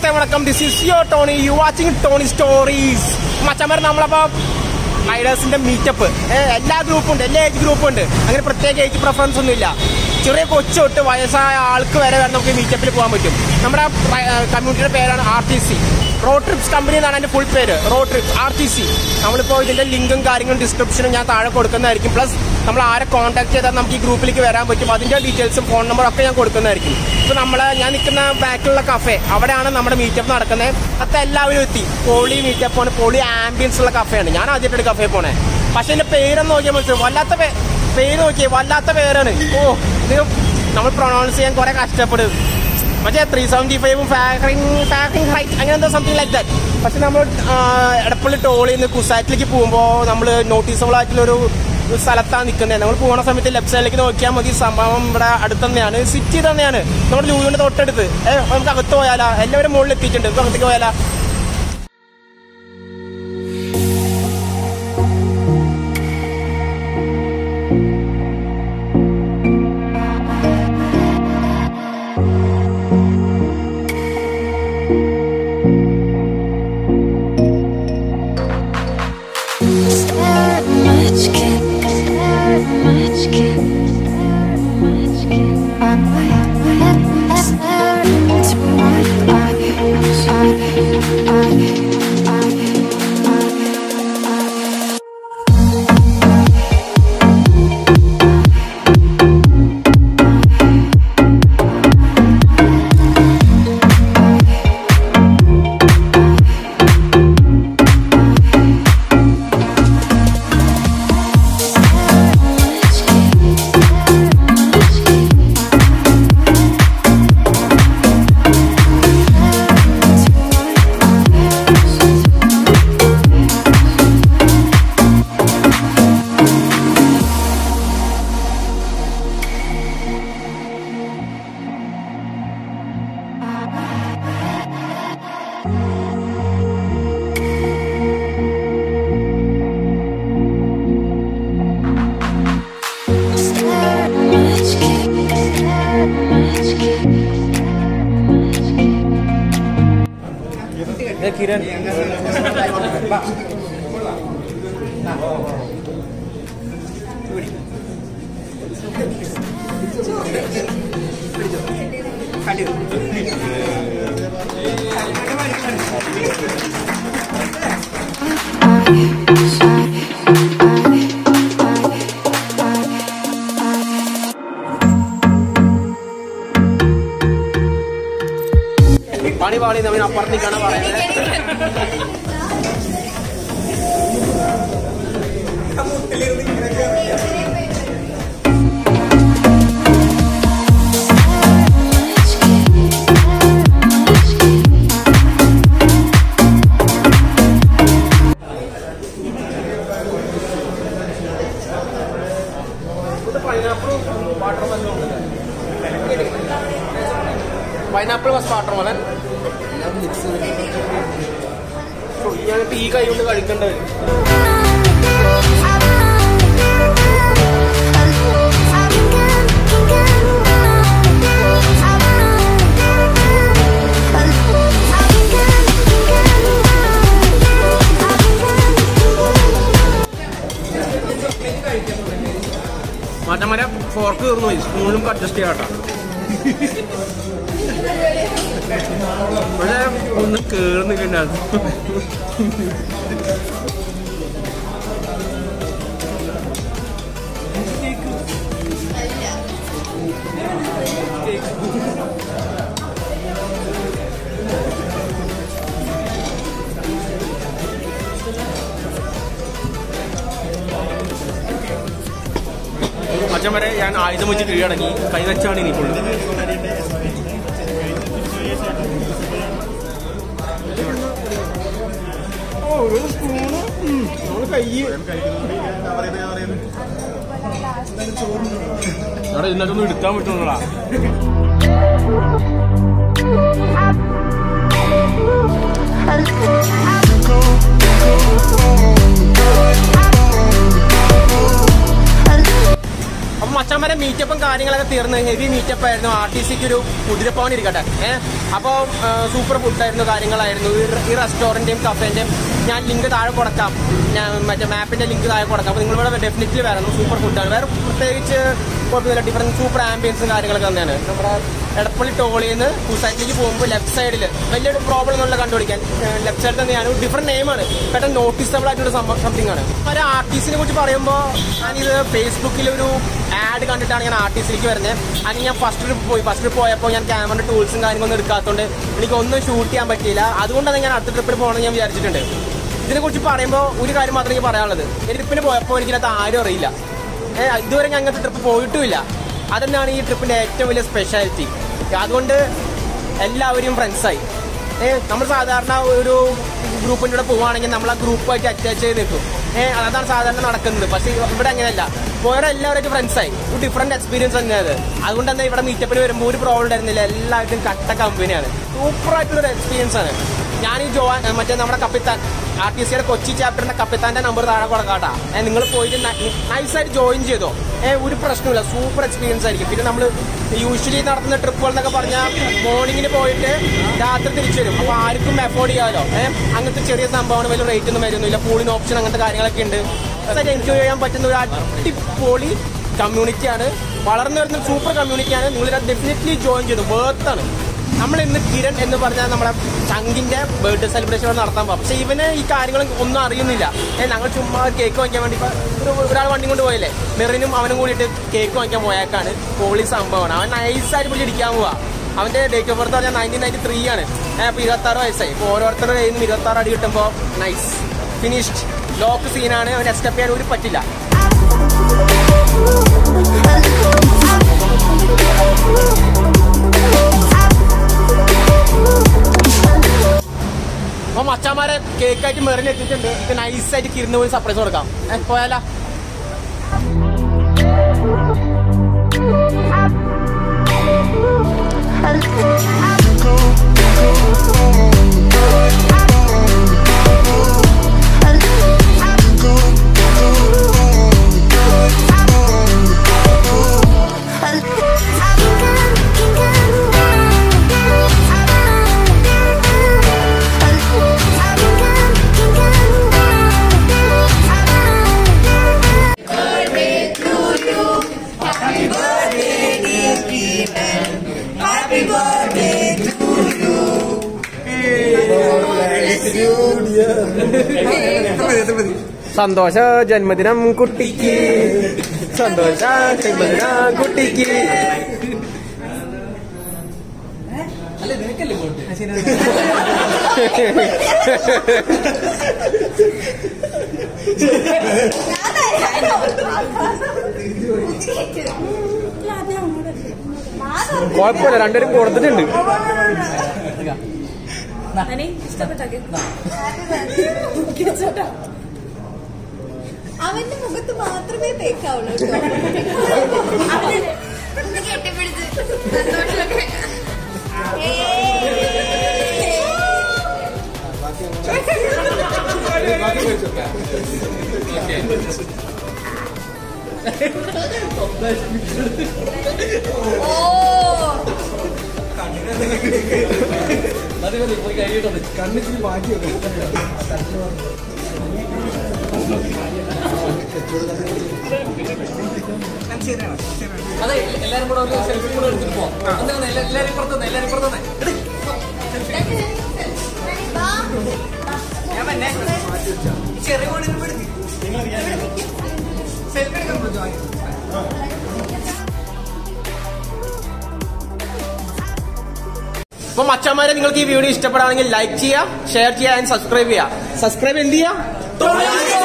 Namaste, welcome. This is your Tony. You watching Tony Stories. Macamar namalappa Idols in the meetup. All group und, all age group und. Angane pratyeka age preference onnu illa. Cheriya kochu ottu vayasaya aalku vare namukku meetup il povan pattum. Nammada community ide perana RTC. Road Trips company ennaanu ende full pere. Road Trips RTC. Nammal ipo idinte linkum karyangalum description njan thaale kodukkannayirikkum. Plus നമ്മൾ ആരെ contact ചെയ്താൽ നമുക്ക് ഈ ഗ്രൂപ്പിലേക്ക് വരാൻ പറ്റും, അതിൻ്റെ ഡീറ്റെയിൽസും ഫോൺ നമ്പറും ഒക്കെ ഞാൻ കൊടുക്കുന്നതായിരിക്കും. ഇപ്പോൾ ഞാൻ നിൽക്കുന്ന ബാക്കിലുള്ള കഫേ അവിടെയാണ് നമ്മുടെ മീറ്റപ്പ് നടക്കുന്നത്. അത് എല്ലാവരും എത്തി. പോളി മീറ്റപ്പാണ്, പോളി ആംബിയൻസ് ഉള്ള കഫേയാണ്. ഞാൻ ആദ്യമായിട്ട് കഫേ പോണേ. പക്ഷേ എൻ്റെ പേരെന്ന് നോക്കിയാൽ മനസ്സിലാവും, വല്ലാത്ത പേര് നോക്കിയാൽ വല്ലാത്ത പേരാണ്. ഓ, ഇത് നമ്മൾ പ്രൊണൗൺസ് ചെയ്യാൻ കുറേ കഷ്ടപ്പെടും. പക്ഷേ 375 ഫാക്രിങ് അങ്ങനെ എന്തോ സംതിങ് ലൈക്ക് ദാറ്റ്. പക്ഷേ നമ്മൾ എടപ്പള്ളി ടോളിൽ നിന്ന് കുസാറ്റിലേക്ക് പോകുമ്പോൾ നമ്മൾ നോട്ടീസബിൾ ആയിട്ടുള്ളൊരു സ്ഥലത്താണ് നിൽക്കുന്നത്. നമ്മൾ പോകുന്ന സമയത്ത് ലെഫ്റ്റ് സൈഡിലേക്ക് നോക്കിയാൽ മതി. സംഭവം ഇവിടെ അടുത്ത് തന്നെയാണ്, സിറ്റി തന്നെയാണ്. നമ്മുടെ ലൂവിൻ്റെ തൊട്ടടുത്ത്. നമുക്ക് അകത്ത് പോയാലാ? എല്ലാവരും മുകളിൽ എത്തിയിട്ടുണ്ട്. നമുക്ക് അകത്തേക്ക് പോയാലാ? Kiran पानी नवीन अपुरत निकाना पाइनएप्पल बस वाटरमेलन ഈ കൈ കൊണ്ട് കളിക്കേണ്ട മാറ്റം വരെ ഫോർക്ക് തീർന്നു പോയി. സ്പൂണിലും അഡ്ജസ്റ്റ് ചെയ്യാട്ടോ. പക്ഷേ ഒന്ന് കേർന്ന് കണ്ടാണ്. മച്ചം വരെ ഞാൻ ആയുധം വെച്ച് കീഴടങ്ങി. കൈവച്ചാണ് ഇനി കൊള്ളുന്നത്. ഓരോ സ്പൂണ് നമ്മള് കയ്യ് അവിടെ ഇന്നൊന്നും എടുക്കാൻ പറ്റുന്നുള്ളാ. മച്ചാൻ മീറ്റപ്പും കാര്യങ്ങളൊക്കെ തീർന്ന് ഹെവി മീറ്റപ്പ് ആയിരുന്നു. RTCക്ക് ഒരു കുതിരപ്പവൻ ഇരിക്കട്ടെ. അപ്പോൾ സൂപ്പർ ഫുഡായിരുന്നു, കാര്യങ്ങളായിരുന്നു. ഈ റെസ്റ്റോറൻറ്റിൻ്റെയും കഫേൻ്റെയും ഞാൻ ലിങ്ക് താഴെ കൊടുക്കാം, ഞാൻ മറ്റേ മാപ്പിൻ്റെ ലിങ്ക് താഴെ കൊടുക്കാം. അപ്പോൾ നിങ്ങളിവിടെ ഡെഫിനറ്റ്ലി വരണം, സൂപ്പർ ഫുഡാണ്. വേറെ പ്രത്യേകിച്ച് കുഴപ്പമില്ല, ഡിഫറൻറ്റ് സൂപ്പർ ആംബിയൻസും കാര്യങ്ങളൊക്കെ തന്നെയാണ്. നമ്മുടെ എടപ്പള്ളി ടോളിൽ നിന്ന് കുസാറ്റിലേക്ക് പോകുമ്പോൾ ലെഫ്റ്റ് സൈഡിൽ വലിയൊരു പ്രോബ്ലം എന്നുള്ള കണ്ടുപിടിക്കാൻ ലെഫ്റ്റ് സൈഡിൽ തന്നെ ഞാനൊരു ഡിഫറൻറ്റ് നെയിമാണ്, പെട്ടെന്ന് നോട്ടീസബിൾ ആയിട്ടൊരു സംതിങ് ആണ്. ഒരു ആർട്ടിസ്റ്റിനെ കുറിച്ച് പറയുമ്പോൾ ഞാനിത് ഫേസ്ബുക്കിലൊരു ആഡ് കണ്ടിട്ടാണ് ഞാൻ ആർട്ടിസ്റ്റിലേക്ക് വരുന്നത്. അങ്ങനെ ഞാൻ ഫസ്റ്റ് ട്രിപ്പ് പോയപ്പോൾ ഞാൻ ക്യാമറ ടൂൾസും കാര്യങ്ങളൊന്നും എടുക്കാത്തതുകൊണ്ട് എനിക്കൊന്നും ഷൂട്ട് ചെയ്യാൻ പറ്റിയില്ല. അതുകൊണ്ടാണ് ഞാൻ അടുത്ത ട്രിപ്പിൽ പോകണമെന്ന് ഞാൻ വിചാരിച്ചിട്ടുണ്ട്. ഇതിനെക്കുറിച്ച് പറയുമ്പോൾ ഒരു കാര്യം മാത്രമേ എനിക്ക് പറയാനുള്ളത്, ഈ ട്രിപ്പിന് പോയപ്പോൾ എനിക്കത് ആരും അറിയില്ല, ഇതുവരെ ഞാൻ അങ്ങനത്തെ ട്രിപ്പ് പോയിട്ടുമില്ല. അതെന്നാണ് ഈ ട്രിപ്പിൻ്റെ ഏറ്റവും വലിയ സ്പെഷ്യാലിറ്റി. അതുകൊണ്ട് എല്ലാവരും ഫ്രണ്ട്സായി. നമ്മൾ സാധാരണ ഒരു ഗ്രൂപ്പിൻ്റെ കൂടെ പോവുകയാണെങ്കിൽ നമ്മൾ ആ ഗ്രൂപ്പായിട്ട് അറ്റാച്ച് ചെയ്ത് നിൽക്കും, അതാണ് സാധാരണ നടക്കുന്നത്. പക്ഷേ ഇവിടെ അങ്ങനെയല്ല, പോയവരെ എല്ലാവരും ഫ്രണ്ട്സായി. ഒരു ഡിഫറൻറ്റ് എക്സ്പീരിയൻസ് തന്നെയത്. അതുകൊണ്ട് തന്നെ ഇവിടെ മീറ്റപ്പിന് വരുമ്പോൾ ഒരു പ്രോബ്ലം ഉണ്ടായിരുന്നില്ല, എല്ലാവരും കട്ട കമ്പനിയാണ്, സൂപ്പറായിട്ടുള്ളൊരു എക്സ്പീരിയൻസ് ആണ്. ഞാൻ ഈ മറ്റേ നമ്മുടെ കപ്പിത്താൻ RTCയുടെ കൊച്ചി ചാപ്റ്ററിന്റെ കപ്പിത്താൻ്റെ നമ്പർ താഴെ കൊടുക്കാട്ടാ, നിങ്ങൾ പോയിട്ട് നൈസായിട്ട് ജോയിൻ ചെയ്തോ, ഒരു പ്രശ്നമില്ല, സൂപ്പർ എക്സ്പീരിയൻസ് ആയിരിക്കും. പിന്നെ നമ്മൾ യൂഷ്വലി നടത്തുന്ന ട്രിപ്പുകൾ എന്നൊക്കെ പറഞ്ഞാൽ മോർണിംഗിന് പോയിട്ട് രാത്രി തിരിച്ചു വരും, അപ്പോൾ ആർക്കും അഫോർഡ് ചെയ്യാമല്ലോ. അങ്ങനത്തെ ചെറിയ സംഭവമാണ്, വലിയ റേറ്റ് ഒന്നും വരുന്നില്ല, പൂളിന് ഓപ്ഷൻ അങ്ങനത്തെ കാര്യങ്ങളൊക്കെ ഉണ്ട്. അതായത് എൻജോയ് ചെയ്യാൻ പറ്റുന്ന ഒരു അടിപൊളി കമ്മ്യൂണിറ്റിയാണ്, വളർന്നു വരുന്ന സൂപ്പർ കമ്മ്യൂണിറ്റിയാണ്. നിങ്ങളിത് ഡെഫിനറ്റ്ലി ജോയിൻ ചെയ്തു, വേർത്താണ്. നമ്മൾ ഇന്ന് കിരൺ എന്ന് പറഞ്ഞാൽ നമ്മുടെ ചങ്കിൻ്റെ ബർത്ത്ഡേ സെലിബ്രേഷൻ നടത്താൻ പോകും. പക്ഷേ ഇവന് ഈ കാര്യങ്ങളും ഒന്നും അറിയുന്നില്ല. ഞങ്ങൾ ചുമ്മാ കേക്ക് വാങ്ങിക്കാൻ വേണ്ടി ഒരാൾ വണ്ടി കൊണ്ട് പോയില്ലേ, മെറിനും അവനും കൂടിയിട്ട് കേക്ക് വാങ്ങിക്കാൻ പോയേക്കാണ്. പോളി സംഭവമാണ്, അവൻ നൈസായിട്ട് പിടിച്ചിരിക്കാൻ പോവാ. അവൻ്റെ ഡേറ്റ് ഓഫ് ബർത്ത് പറഞ്ഞാൽ 1993 ആണ്. അപ്പോൾ 26 വയസ്സായി. ഇപ്പോൾ ഓരോരുത്തരുടെ കയ്യിൽ നിന്നും 26 അടി കിട്ടുമ്പോൾ നൈസ് ഫിനിഷ്ഡ് ലോക്ക് സീനാണ്. അവൻ എസ്കേപ്പ് ചെയ്യാൻ ഒരു പറ്റില്ല. അപ്പോൾ മച്ചാന്മാരെ കേക്കായിട്ട് മെറിന് എത്തിയിട്ടുണ്ട്. ഇത് നൈസായിട്ട് കിരുന്ന് പോയി സർപ്രൈസ് കൊടുക്കാം, പോയാലോ? സന്തോഷ ജന്മദിനം കുട്ടിക്ക്, സന്തോഷ ജന്മദിനം കുട്ടിക്ക്. കുഴപ്പമില്ല, രണ്ടുപേരും കൊടുത്തിട്ടുണ്ട്. അവന്റെ മുഖത്ത് മാത്രമേ തേക്കാവുള്ളൂ. കണ്ണിച്ചിട്ട് മാറ്റി അതെ, എല്ലാരും കൂടെ ഒരു സെൽഫി കൂടെ എടുത്തിട്ട് പോവാം. എല്ലാരും പുറത്തുനിന്ന് ഞാൻ തന്നെ ചെറിയ ഫോണിനും എടുത്തി സെൽഫി എടുക്കാൻ പറ്റുമോ? അപ്പൊ മച്ചാന്മാരെ, നിങ്ങൾക്ക് ഈ വീഡിയോ ഇഷ്ടപ്പെടുകയാണെങ്കിൽ ലൈക്ക് ചെയ്യുക, ഷെയർ ചെയ്യുക ആൻഡ് സബ്സ്ക്രൈബ് ചെയ്യുക. സബ്സ്ക്രൈബ് എന്ത് ചെയ്യുക?